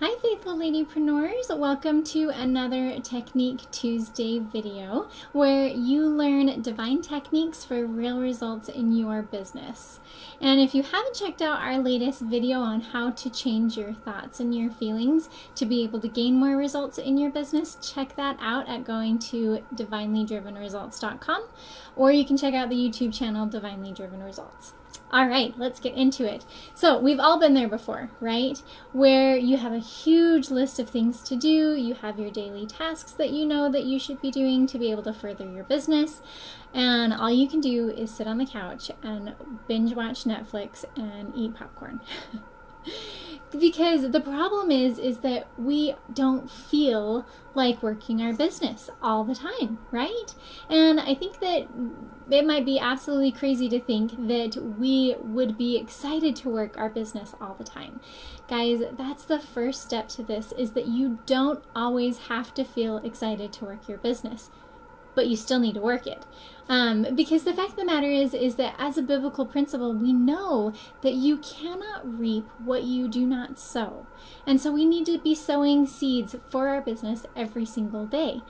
Hi Faithful Ladypreneurs, welcome to another Technique Tuesday video where you learn divine techniques for real results in your business. And if you haven't checked out our latest video on how to change your thoughts and your feelings to be able to gain more results in your business, check that out at going to divinelydrivenresults.com, or you can check out the YouTube channel Divinely Driven Results. All right, let's get into it. So we've all been there before, right? Where you have a huge list of things to do. You have your daily tasks that you know that you should be doing to be able to further your business. And all you can do is sit on the couch and binge watch Netflix and eat popcorn. Because the problem is that we don't feel like working our business all the time, right? And I think that it might be absolutely crazy to think that we would be excited to work our business all the time. Guys, that's the first step to this, is that you don't always have to feel excited to work your business, but you still need to work it. Because the fact of the matter is that as a biblical principle, we know that you cannot reap what you do not sow. And so we need to be sowing seeds for our business every single day.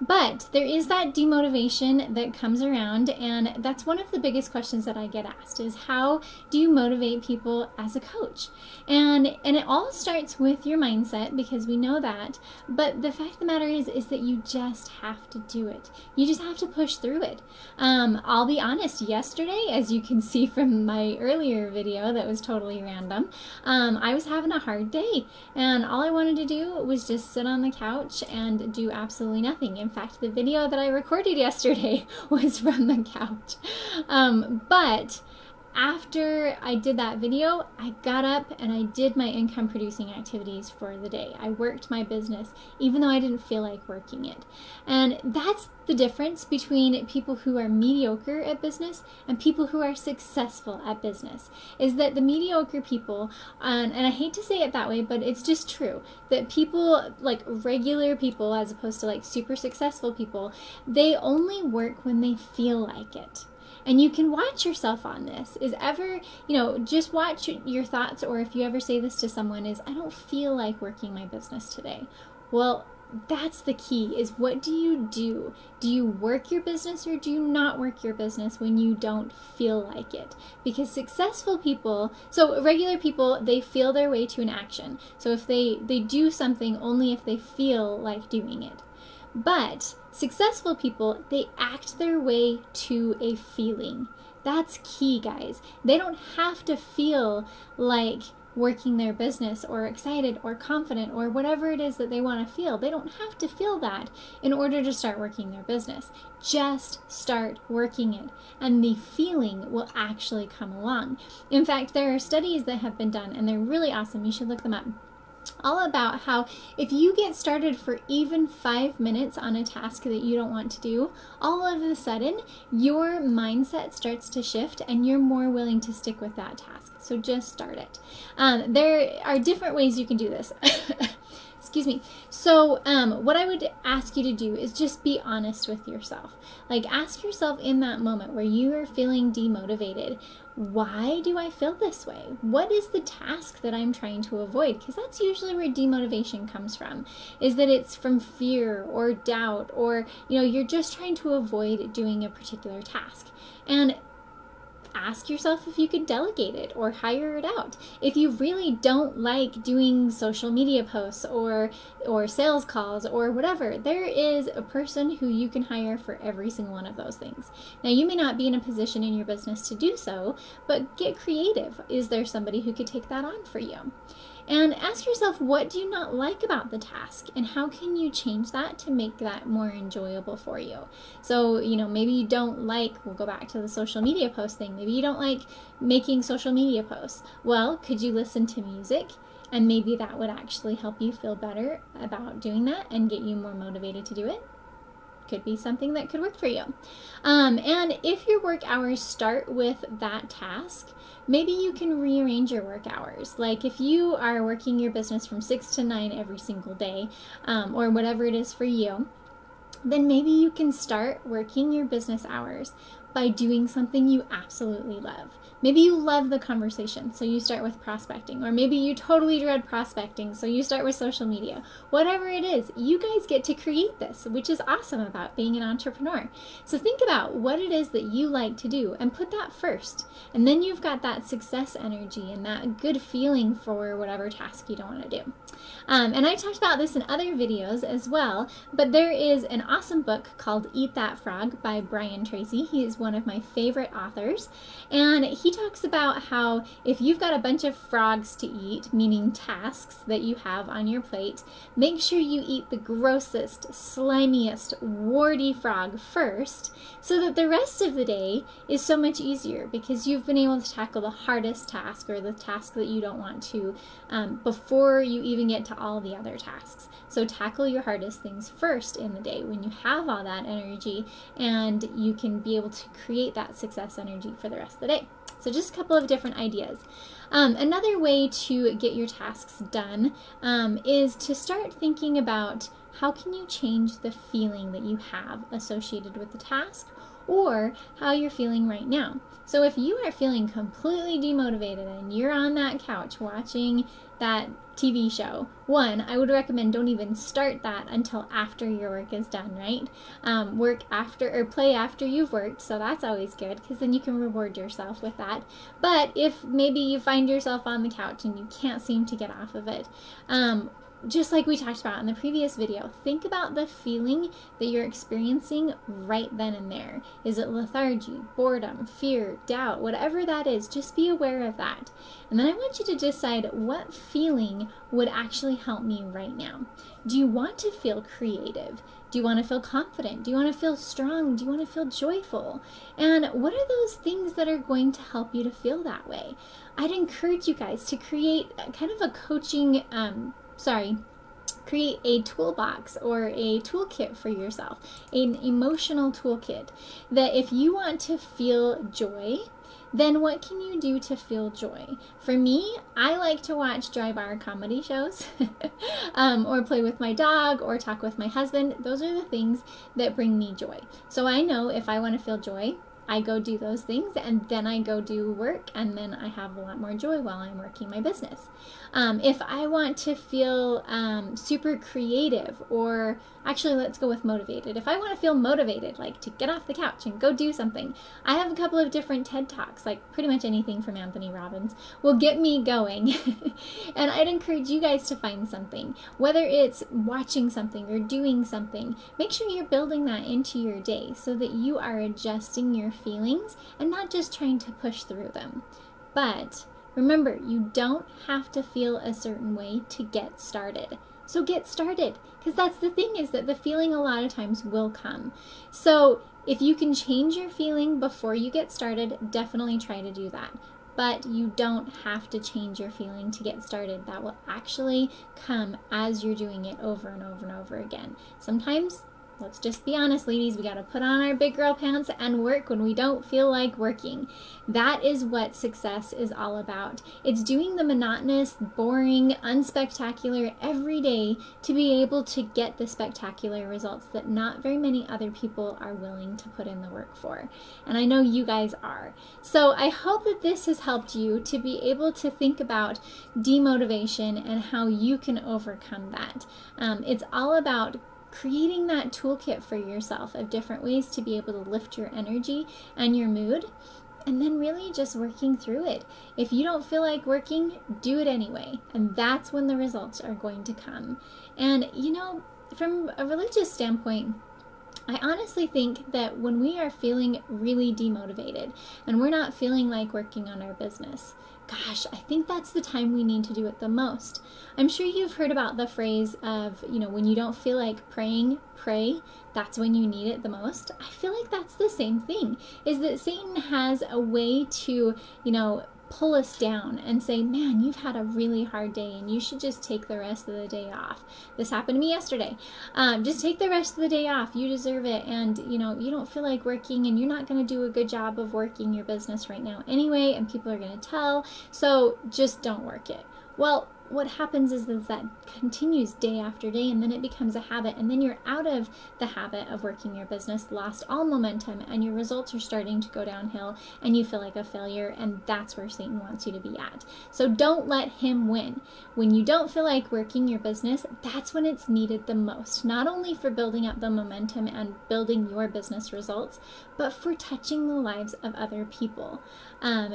But there is that demotivation that comes around, and that's one of the biggest questions that I get asked is, how do you motivate people as a coach? And it all starts with your mindset, because we know that, but the fact of the matter is that you just have to do it. You just have to push through it. I'll be honest, yesterday, as you can see from my earlier video that was totally random, I was having a hard day, and all I wanted to do was just sit on the couch and do absolutely nothing. In fact, the video that I recorded yesterday was from the couch. But after I did that video, I got up and I did my income producing activities for the day. I worked my business even though I didn't feel like working it. And that's the difference between people who are mediocre at business and people who are successful at business, is that the mediocre people, and I hate to say it that way, but it's just true, that people like regular people as opposed to like super successful people, they only work when they feel like it. And you can watch yourself on this, is ever, you know, just watch your thoughts, or if you ever say this to someone is, I don't feel like working my business today. Well, that's the key, is what do you do? Do you work your business or do you not work your business when you don't feel like it? Because successful people, so regular people, they feel their way to an action. So if they do something only if they feel like doing it. But successful people, they act their way to a feeling. That's key, guys. They don't have to feel like working their business or excited or confident or whatever it is that they want to feel. They don't have to feel that in order to start working their business. Just start working it, and the feeling will actually come along. In fact, there are studies that have been done, and they're really awesome. You should look them up. All about how if you get started for even 5 minutes on a task that you don't want to do, all of a sudden your mindset starts to shift and you're more willing to stick with that task. So just start it. There are different ways you can do this. Excuse me. So what I would ask you to do is just be honest with yourself. Like, ask yourself in that moment where you are feeling demotivated, why do I feel this way? What is the task that I'm trying to avoid? Because that's usually where demotivation comes from, is that it's from fear or doubt, or, you know, you're just trying to avoid doing a particular task. And ask yourself if you could delegate it or hire it out. If you really don't like doing social media posts or sales calls or whatever, there is a person who you can hire for every single one of those things. Now, you may not be in a position in your business to do so, but get creative. Is there somebody who could take that on for you? And ask yourself, what do you not like about the task, and how can you change that to make that more enjoyable for you? So, you know, maybe you don't like, we'll go back to the social media post thing, maybe you don't like making social media posts. Well, could you listen to music? And maybe that would actually help you feel better about doing that and get you more motivated to do it. Could be something that could work for you. And if your work hours start with that task, maybe you can rearrange your work hours. Like, if you are working your business from 6 to 9 every single day, or whatever it is for you, then maybe you can start working your business hours by doing something you absolutely love. Maybe you love the conversation, so you start with prospecting, or maybe you totally dread prospecting, so you start with social media. Whatever it is, you guys get to create this, which is awesome about being an entrepreneur. So think about what it is that you like to do and put that first. And then you've got that success energy and that good feeling for whatever task you don't want to do. And I talked about this in other videos as well, but there is an awesome book called Eat That Frog by Brian Tracy. He is one of my favorite authors, and he talks about how if you've got a bunch of frogs to eat, meaning tasks that you have on your plate, make sure you eat the grossest, slimiest, warty frog first, so that the rest of the day is so much easier because you've been able to tackle the hardest task or the task that you don't want to before you even get to all the other tasks. So tackle your hardest things first in the day when you have all that energy, and you can be able to create that success energy for the rest of the day. So just a couple of different ideas. Another way to get your tasks done is to start thinking about how can you change the feeling that you have associated with the task or how you're feeling right now. So if you are feeling completely demotivated and you're on that couch watching that TV show, one, I would recommend don't even start that until after your work is done, right? Work after or play after you've worked, so that's always good because then you can reward yourself with that. But if maybe you find yourself on the couch and you can't seem to get off of it, just like we talked about in the previous video, think about the feeling that you're experiencing right then and there. Is it lethargy, boredom, fear, doubt, whatever that is, just be aware of that. And then I want you to decide what feeling would actually help me right now. Do you want to feel creative? Do you want to feel confident? Do you want to feel strong? Do you want to feel joyful? And what are those things that are going to help you to feel that way? I'd encourage you guys to create kind of a coaching, create a toolbox or a toolkit for yourself, an emotional toolkit, that if you want to feel joy, then what can you do to feel joy? For me, I like to watch Dry Bar comedy shows or play with my dog or talk with my husband. Those are the things that bring me joy. So I know if I want to feel joy, I go do those things, and then I go do work, and then I have a lot more joy while I'm working my business. If I want to feel super creative, or actually let's go with motivated. If I want to feel motivated, like to get off the couch and go do something, I have a couple of different TED Talks, like pretty much anything from Anthony Robbins will get me going. And I'd encourage you guys to find something, whether it's watching something or doing something. Make sure you're building that into your day so that you are adjusting your feelings and not just trying to push through them. But remember, you don't have to feel a certain way to get started. So get started, because that's the thing, is that the feeling a lot of times will come. So if you can change your feeling before you get started, definitely try to do that. But you don't have to change your feeling to get started. That will actually come as you're doing it over and over and over again. Sometimes, let's just be honest, ladies, we got to put on our big girl pants and work when we don't feel like working. That is what success is all about. It's doing the monotonous, boring, unspectacular every day to be able to get the spectacular results that not very many other people are willing to put in the work for. And I know you guys are. So I hope that this has helped you to be able to think about demotivation and how you can overcome that. It's all about creating that toolkit for yourself of different ways to be able to lift your energy and your mood, and then really just working through it. If you don't feel like working, do it anyway, and that's when the results are going to come. And you know, from a religious standpoint, I honestly think that when we are feeling really demotivated and we're not feeling like working on our business, gosh, I think that's the time we need to do it the most. I'm sure you've heard about the phrase of, you know, when you don't feel like praying, pray. That's when you need it the most. I feel like that's the same thing, is that Satan has a way to, you know, pull us down and say, man, you've had a really hard day and you should just take the rest of the day off. This happened to me yesterday. Just take the rest of the day off. You deserve it. And you know, you don't feel like working and you're not going to do a good job of working your business right now anyway, and people are going to tell. So just don't work it. Well, what happens is that continues day after day, and then it becomes a habit, and then you're out of the habit of working your business, lost all momentum, and your results are starting to go downhill, and you feel like a failure, and that's where Satan wants you to be at. So don't let him win. When you don't feel like working your business, that's when it's needed the most, not only for building up the momentum and building your business results, but for touching the lives of other people.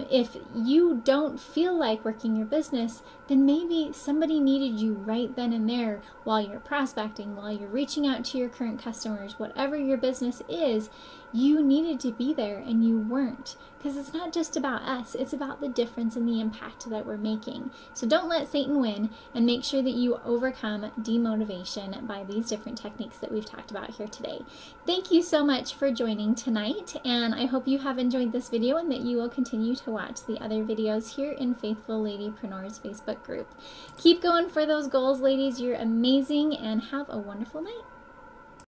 If you don't feel like working your business, then maybe somebody needed you right then and there while you're prospecting, while you're reaching out to your current customers, whatever your business is, you needed to be there and you weren't. Because it's not just about us, it's about the difference and the impact that we're making. So don't let Satan win, and make sure that you overcome demotivation by these different techniques that we've talked about here today. Thank you so much for joining tonight, and I hope you have enjoyed this video and that you will continue to watch the other videos here in Faithful Ladypreneur's Facebook group. Keep going for those goals, ladies. You're amazing, and have a wonderful night.